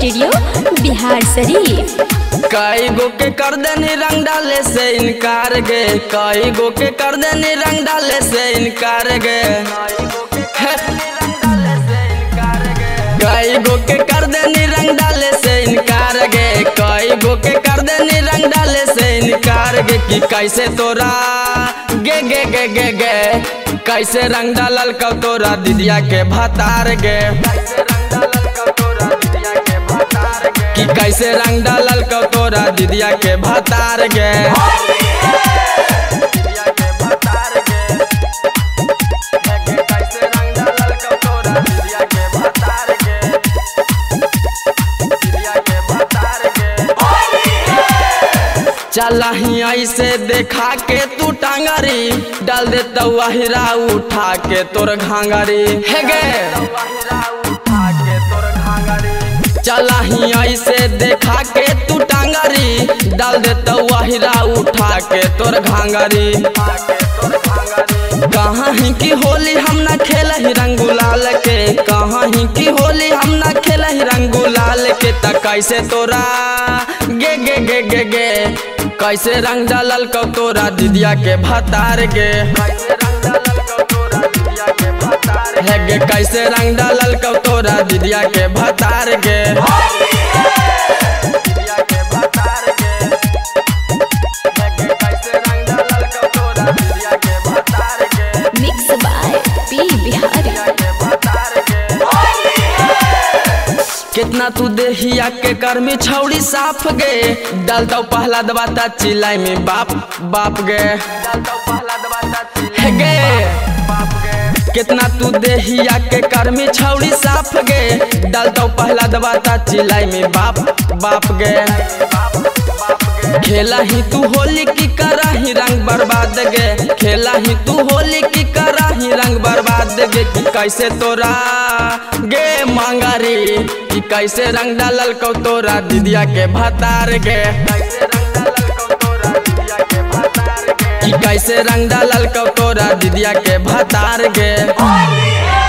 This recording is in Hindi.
स्टूडियो बिहार शरीफ। कई गो के कर देने रंग डाले से इनकार गे, कई गो के कर देने रंग डाले से इनकार गे, कई गो के कर देने रंग डाले से इनकार गे, कई गो के कर देने रंग डाले से इनकार गे कि कैसे तोरा गे गे गे गे गे कैसे रंग डालल कब तोरा दीदिया के भतार गे, कि कैसे रंग डालल कब तोरा दीदिया के भतार गे। चला ही ऐसे देखा के तू टांगरी डाल दे तवाहिरा उठा के तोर घांगरी है गे, चला ही ऐसे देखा के तू टांगरी डाल दे तवाहिरा उठा के तोर घांगरी, कहाँ ही की होली हम ना खेल ही रंगुलाल के, कहाँ ही की होली हम ना खेल ही रंगुलाल के, त कैसे तोरा गे गे गे गे गे कैसे रंग डालल कब तोरा दीदिया के भतार गे, है गे कैसे रंग डालल कब तोरा दीदिया के भतार गे। Mix by P Bihari. कितना तू देहिया के कर्मी छौड़ी साफ गे डाल दो पहला दबाता चिल्लाई में बाप बाप गे, है गे कितना तू देहिया के कर्मी छौड़ी साफ गे डाल दो पहला दबाता चिल्लाई में बाप बाप गे, खेला ही तू होली की करा ही रंग बर्बाद गे, खेला ही तू होली की करा ही रंग बर्बाद गे कि कैसे तोरा गे मांगारी कि कैसे रंग डालल कौ तोरा दीदिया के भतार गे, कि कैसे रंग डालल कौ तोरा दीदिया के भतार गे।